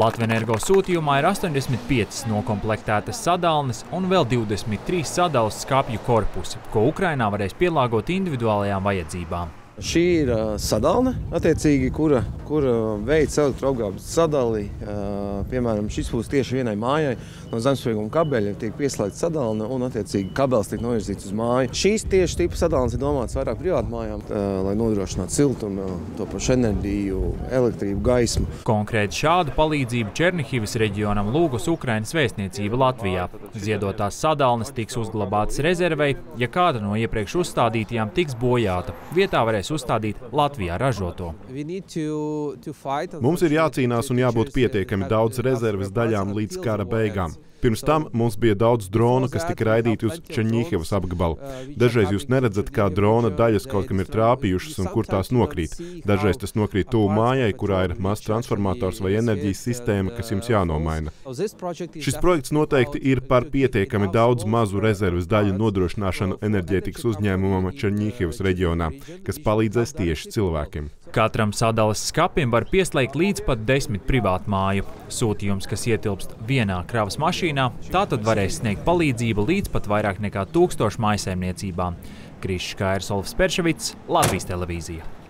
Latvenergo sūtījumā ir 85 nokomplektētas sadalnes un vēl 23 sadalnes skāpju korpusi, ko Ukrainā varēs pielāgot individuālajām vajadzībām. Šī ir sadalne, attiecīgi, kura veids elektroapgādes sadali. Piemēram, šis būs tieši vienai mājai. No zemesprieguma kabeļa tiek pieslēgta sadalne un, attiecīgi, kabelis tiek novirzīts uz māju. Šīs tieši tipa sadalnes ir domātas vairāk privātmājām, lai nodrošinātu siltumu, to pašu enerģiju, elektrību, gaismu. Konkrēti šādu palīdzību Černihivas reģionam lūgus Ukrainas vēstniecība Latvijā. Ziedotās sadalnes tiks uzglabātas rezervei, ja kāda no iepriekš uzstādītajām tiks bojāta. Vietā varēs uzstādīt Latvijā ražoto. Mums ir jācīnās un jābūt pietiekami daudz rezerves daļām līdz kara beigām. Pirms tam mums bija daudz drona, kas tika raidīti uz Čerņihivas apgabalu. Dažreiz jūs neredzat, kā drona daļas kaut kam ir trāpījušas un kur tās nokrīt. Dažreiz tas nokrīt tuvu mājai, kurā ir mazs transformators vai enerģijas sistēma, kas jums jānomaina. Šis projekts noteikti ir par pietiekami daudz mazu rezerves daļu nodrošināšanu enerģētikas uzņēmumam Čerņihivas reģionā, kas palīdzēs tieši cilvēkiem. Katram sadales skapim var pieslēgt līdz pat 10 privātmāju. Sūtījums, kas ietilpst vienā kravas mašīnā, tātad varēs sniegt palīdzību līdz pat vairāk nekā 1000 mājsaimniecībām. Solis Perskevits, Latvijas televīzija.